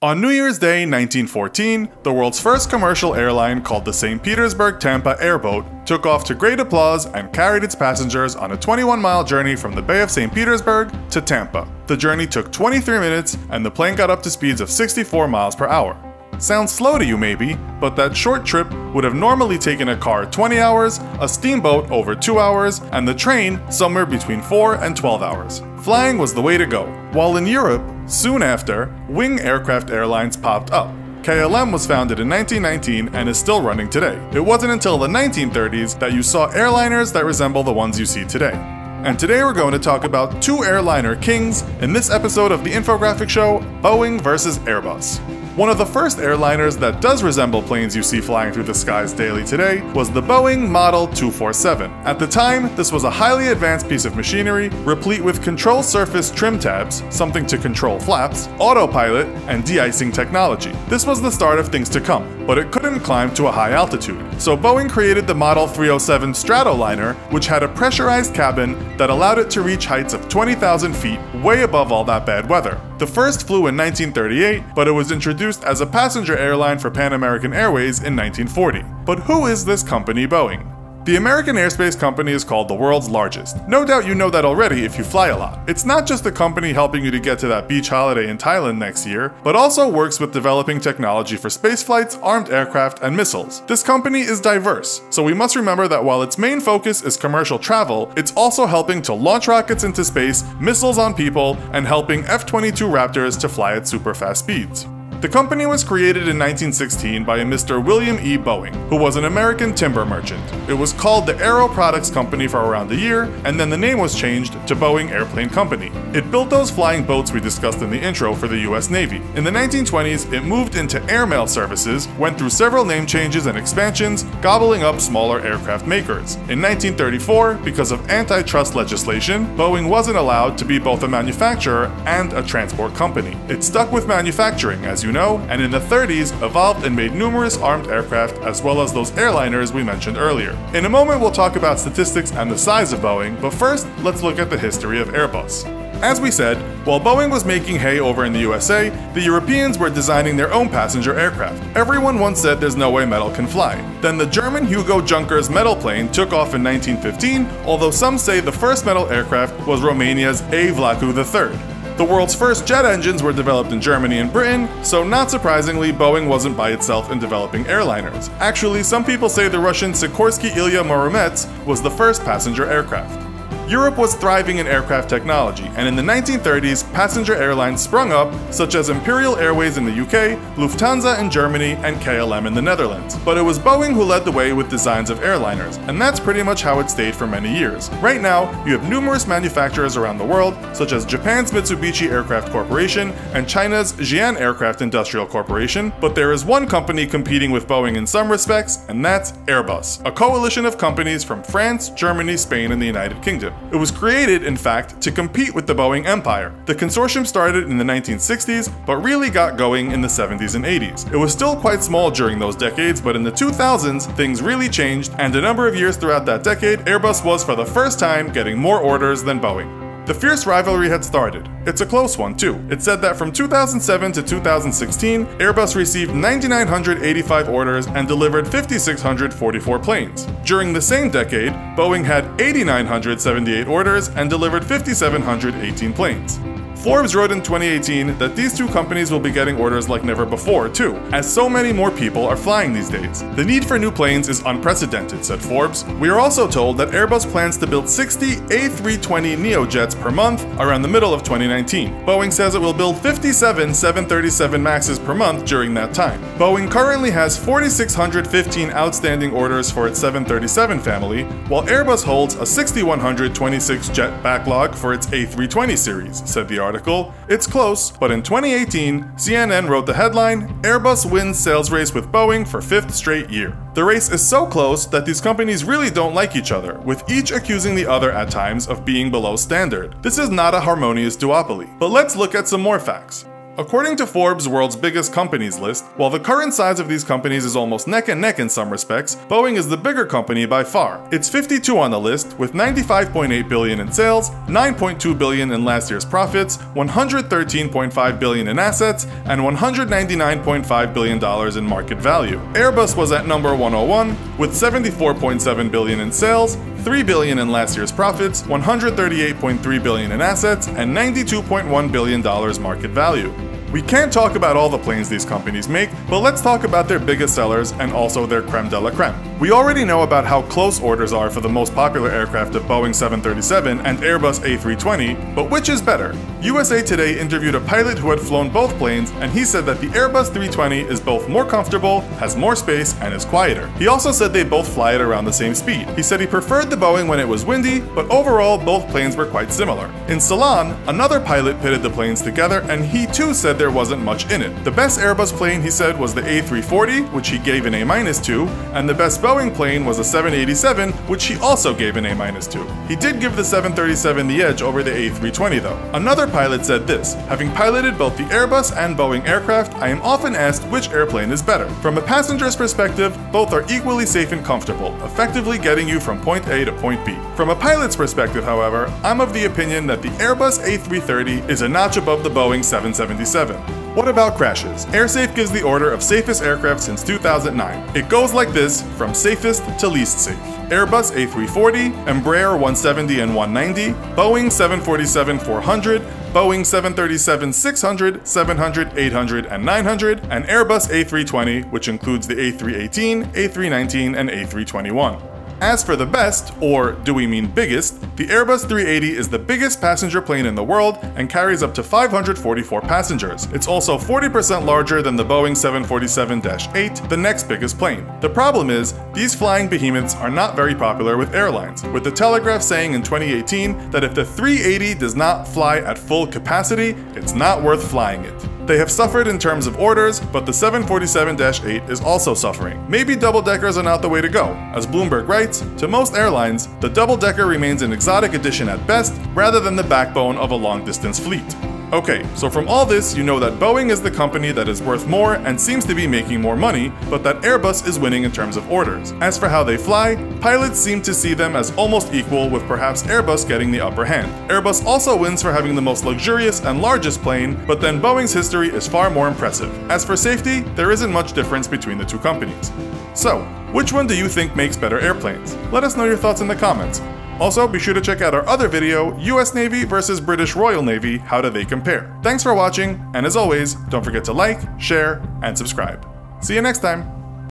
On New Year's Day 1914, the world's first commercial airline, called the St. Petersburg-Tampa Airboat, took off to great applause and carried its passengers on a 21-mile journey from the Bay of St. Petersburg to Tampa. The journey took 23 minutes, and the plane got up to speeds of 64 miles per hour. Sounds slow to you maybe, but that short trip would have normally taken a car 20 hours, a steamboat over 2 hours, and the train somewhere between 4 and 12 hours. Flying was the way to go. While in Europe, soon after, Wing Aircraft Airlines popped up. KLM was founded in 1919 and is still running today. It wasn't until the 1930s that you saw airliners that resemble the ones you see today. And today we're going to talk about two airliner kings in this episode of the infographic show, Boeing versus Airbus. One of the first airliners that does resemble planes you see flying through the skies daily today was the Boeing Model 247. At the time, this was a highly advanced piece of machinery replete with control surface trim tabs, something to control flaps, autopilot, and de-icing technology. This was the start of things to come, but it couldn't climb to a high altitude. So Boeing created the Model 307 Stratoliner, which had a pressurized cabin that allowed it to reach heights of 20,000 feet, way above all that bad weather. The first flew in 1938, but it was introduced as a passenger airline for Pan American Airways in 1940. But who is this company, Boeing? The American Aerospace Company is called the world's largest. No doubt you know that already if you fly a lot. It's not just the company helping you to get to that beach holiday in Thailand next year, but also works with developing technology for space flights, armed aircraft, and missiles. This company is diverse, so we must remember that while its main focus is commercial travel, it's also helping to launch rockets into space, missiles on people, and helping F-22 Raptors to fly at super fast speeds. The company was created in 1916 by a Mr. William E. Boeing, who was an American timber merchant. It was called the Aero Products Company for around a year, and then the name was changed to Boeing Airplane Company. It built those flying boats we discussed in the intro for the US Navy. In the 1920s, it moved into airmail services, went through several name changes and expansions, gobbling up smaller aircraft makers. In 1934, because of antitrust legislation, Boeing wasn't allowed to be both a manufacturer and a transport company. It stuck with manufacturing, as you know, and in the 30s evolved and made numerous armed aircraft as well as those airliners we mentioned earlier. In a moment we'll talk about statistics and the size of Boeing, but first let's look at the history of Airbus. As we said, while Boeing was making hay over in the USA, the Europeans were designing their own passenger aircraft. Everyone once said there's no way metal can fly. Then the German Hugo Junkers metal plane took off in 1915, although some say the first metal aircraft was Romania's A. Vlaicu III. The world's first jet engines were developed in Germany and Britain, so not surprisingly, Boeing wasn't by itself in developing airliners. Actually, some people say the Russian Sikorsky Ilya Muromets was the first passenger aircraft. Europe was thriving in aircraft technology, and in the 1930s, passenger airlines sprung up, such as Imperial Airways in the UK, Lufthansa in Germany, and KLM in the Netherlands. But it was Boeing who led the way with designs of airliners, and that's pretty much how it stayed for many years. Right now, you have numerous manufacturers around the world, such as Japan's Mitsubishi Aircraft Corporation and China's Jian Aircraft Industrial Corporation, but there is one company competing with Boeing in some respects, and that's Airbus, a coalition of companies from France, Germany, Spain, and the United Kingdom. It was created, in fact, to compete with the Boeing empire. The consortium started in the 1960s, but really got going in the 70s and 80s. It was still quite small during those decades, but in the 2000s, things really changed, and a number of years throughout that decade, Airbus was for the first time getting more orders than Boeing. The fierce rivalry had started. It's a close one, too. It's said that from 2007 to 2016, Airbus received 9,985 orders and delivered 5,644 planes. During the same decade, Boeing had 8,978 orders and delivered 5,718 planes. Forbes wrote in 2018 that these two companies will be getting orders like never before, too, as so many more people are flying these days. The need for new planes is unprecedented, said Forbes. We are also told that Airbus plans to build 60 A320neo jets per month around the middle of 2019. Boeing says it will build 57 737 Maxes per month during that time. Boeing currently has 4,615 outstanding orders for its 737 family, while Airbus holds a 6,126 jet backlog for its A320 series, said the article. It's close, but in 2018, CNN wrote the headline, Airbus wins sales race with Boeing for 5th straight year. The race is so close that these companies really don't like each other, with each accusing the other at times of being below standard. This is not a harmonious duopoly. But let's look at some more facts. According to Forbes' World's Biggest Companies list, while the current size of these companies is almost neck and neck in some respects, Boeing is the bigger company by far. It's 52 on the list, with $95.8 billion in sales, $9.2 billion in last year's profits, $113.5 billion in assets, and $199.5 billion in market value. Airbus was at number 101, with $74.7 billion in sales, $3 billion in last year's profits, $138.3 billion in assets, and $92.1 billion market value. We can't talk about all the planes these companies make, but let's talk about their biggest sellers and also their creme de la creme. We already know about how close orders are for the most popular aircraft of Boeing 737 and Airbus A320, but which is better? USA Today interviewed a pilot who had flown both planes, and he said that the Airbus 320 is both more comfortable, has more space, and is quieter. He also said they both fly at around the same speed. He said he preferred the Boeing when it was windy, but overall both planes were quite similar. In Salon, another pilot pitted the planes together, and he too said there wasn't much in it. The best Airbus plane, he said, was the A340, which he gave an A- to, and the best Boeing plane was a 787, which he also gave an A- to. He did give the 737 the edge over the A320 though. Another pilot said this: having piloted both the Airbus and Boeing aircraft, I am often asked which airplane is better. From a passenger's perspective, both are equally safe and comfortable, effectively getting you from point A to point B. From a pilot's perspective, however, I'm of the opinion that the Airbus A330 is a notch above the Boeing 777. What about crashes? AirSafe gives the order of safest aircraft since 2009. It goes like this, from safest to least safe. Airbus A340, Embraer 170 and 190, Boeing 747-400, Boeing 737-600, 700, 800, and 900, and Airbus A320, which includes the A318, A319, and A321. As for the best, or do we mean biggest, the Airbus 380 is the biggest passenger plane in the world and carries up to 544 passengers. It's also 40% larger than the Boeing 747-8, the next biggest plane. The problem is, these flying behemoths are not very popular with airlines, with The Telegraph saying in 2018 that if the 380 does not fly at full capacity, it's not worth flying it. They have suffered in terms of orders, but the 747-8 is also suffering. Maybe double-deckers are not the way to go. As Bloomberg writes, to most airlines, the double-decker remains an exotic addition at best, rather than the backbone of a long-distance fleet. Okay, so from all this, you know that Boeing is the company that is worth more and seems to be making more money, but that Airbus is winning in terms of orders. As for how they fly, pilots seem to see them as almost equal, with perhaps Airbus getting the upper hand. Airbus also wins for having the most luxurious and largest plane, but then Boeing's history is far more impressive. As for safety, there isn't much difference between the two companies. So, which one do you think makes better airplanes? Let us know your thoughts in the comments. Also, be sure to check out our other video, US Navy versus British Royal Navy, how do they compare? Thanks for watching, and as always, don't forget to like, share, and subscribe. See you next time!